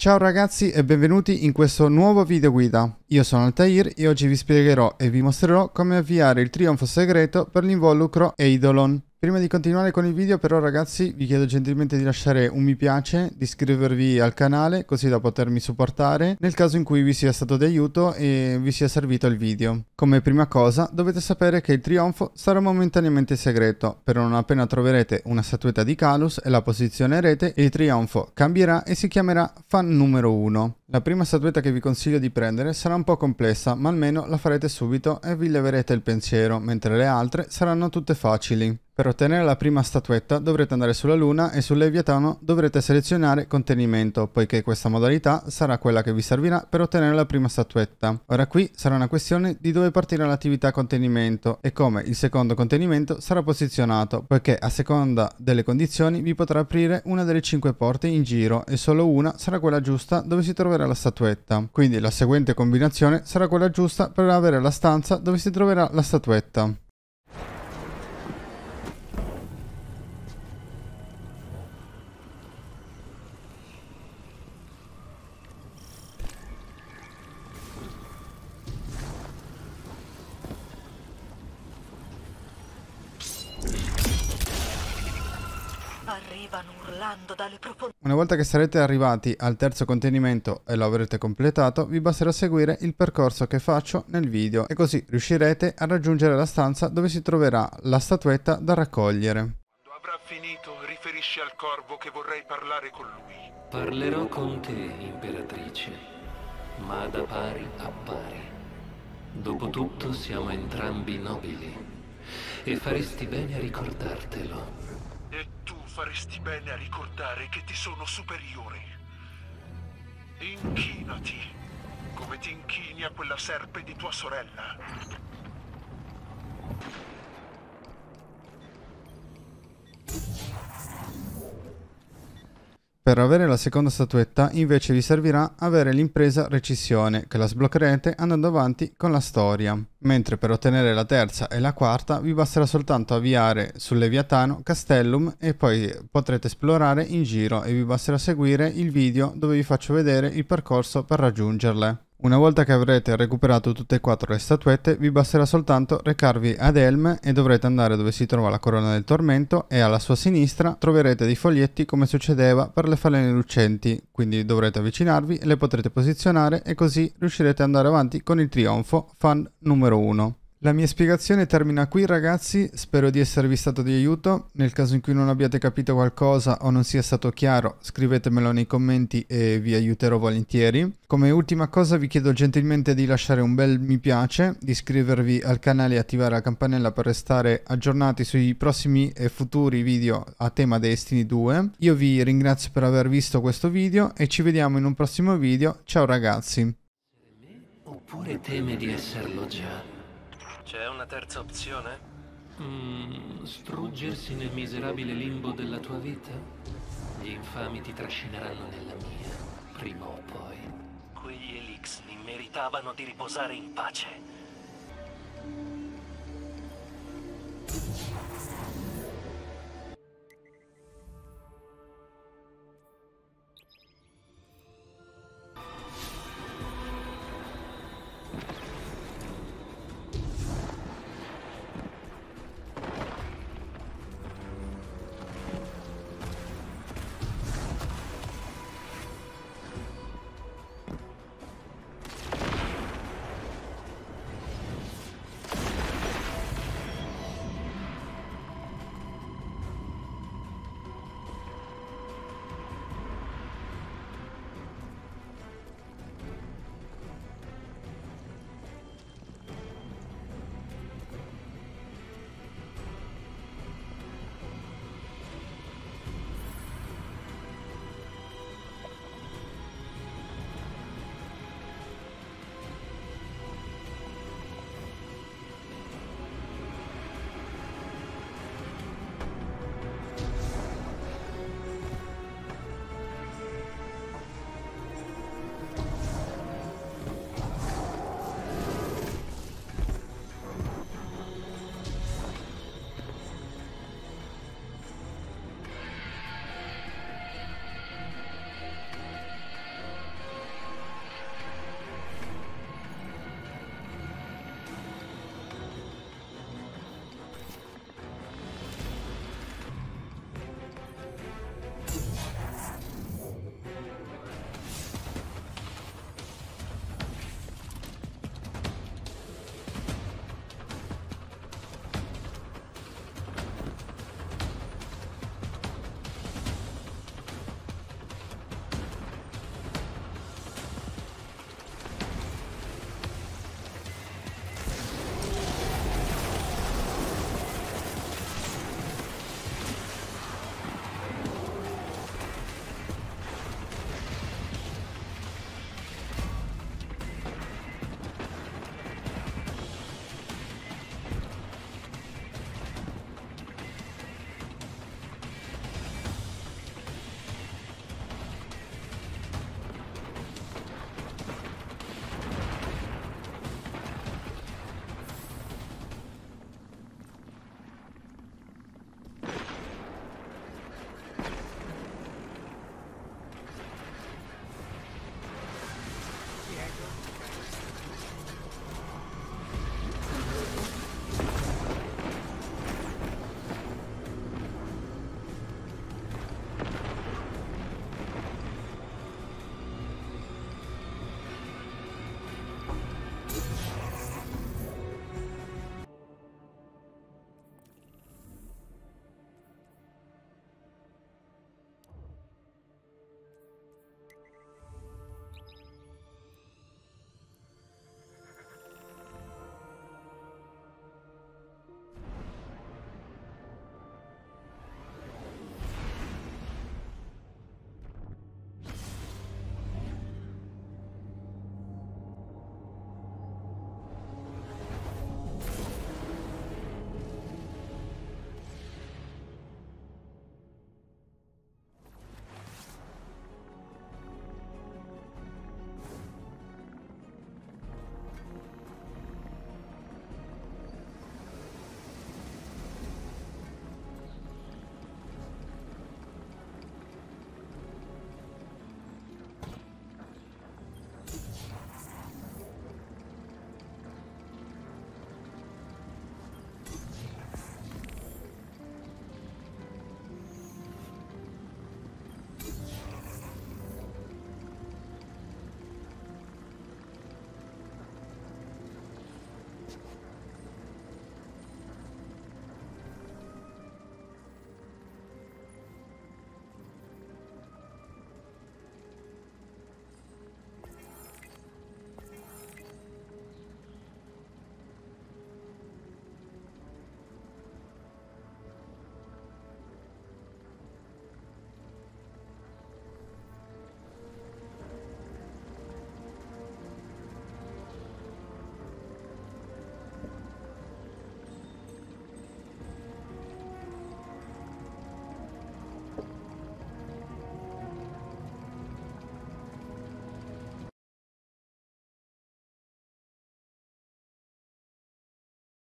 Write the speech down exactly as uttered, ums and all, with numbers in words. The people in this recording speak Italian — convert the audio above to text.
Ciao ragazzi e benvenuti in questo nuovo video guida. Io sono Altair e oggi vi spiegherò e vi mostrerò come avviare il trionfo segreto per l'involucro Eidolon. Prima di continuare con il video però ragazzi vi chiedo gentilmente di lasciare un mi piace, di iscrivervi al canale così da potermi supportare nel caso in cui vi sia stato d'aiuto e vi sia servito il video. Come prima cosa dovete sapere che il trionfo sarà momentaneamente segreto, però non appena troverete una statuetta di Calus e la posizionerete il trionfo cambierà e si chiamerà fan numero uno. La prima statuetta che vi consiglio di prendere sarà un po' complessa ma almeno la farete subito e vi leverete il pensiero, mentre le altre saranno tutte facili. Per ottenere la prima statuetta dovrete andare sulla luna e sul Leviatano dovrete selezionare contenimento, poiché questa modalità sarà quella che vi servirà per ottenere la prima statuetta. Ora qui sarà una questione di dove partire l'attività contenimento e come il secondo contenimento sarà posizionato, poiché a seconda delle condizioni vi potrà aprire una delle cinque porte in giro e solo una sarà quella giusta dove si troverà la statuetta. Quindi la seguente combinazione sarà quella giusta per avere la stanza dove si troverà la statuetta. Una volta che sarete arrivati al terzo contenimento e lo avrete completato, vi basterà seguire il percorso che faccio nel video e così riuscirete a raggiungere la stanza dove si troverà la statuetta da raccogliere. Quando avrà finito, riferisci al corvo che vorrei parlare con lui. Parlerò con te, imperatrice, ma da pari a pari. Dopotutto siamo entrambi nobili e faresti bene a ricordartelo. E tu faresti bene a ricordare che ti sono superiore. Inchinati, come ti inchini a quella serpe di tua sorella. Per avere la seconda statuetta invece vi servirà avere l'impresa Recissione, che la sbloccherete andando avanti con la storia. Mentre per ottenere la terza e la quarta vi basterà soltanto avviare sul Leviatano Castellum e poi potrete esplorare in giro e vi basterà seguire il video dove vi faccio vedere il percorso per raggiungerle. Una volta che avrete recuperato tutte e quattro le statuette vi basterà soltanto recarvi ad Elm e dovrete andare dove si trova la corona del tormento e alla sua sinistra troverete dei foglietti come succedeva per le falene lucenti, quindi dovrete avvicinarvi e le potrete posizionare e così riuscirete ad andare avanti con il trionfo fan numero uno. La mia spiegazione termina qui ragazzi, spero di esservi stato di aiuto. Nel caso in cui non abbiate capito qualcosa o non sia stato chiaro scrivetemelo nei commenti e vi aiuterò volentieri. Come ultima cosa vi chiedo gentilmente di lasciare un bel mi piace, di iscrivervi al canale e attivare la campanella per restare aggiornati sui prossimi e futuri video a tema Destiny due. Io vi ringrazio per aver visto questo video e ci vediamo in un prossimo video, ciao ragazzi. Oppure teme di esserlo già? C'è una terza opzione? Mm, struggersi nel miserabile limbo della tua vita? Gli infami ti trascineranno nella mia, prima o poi. Quegli Eliksni meritavano di riposare in pace.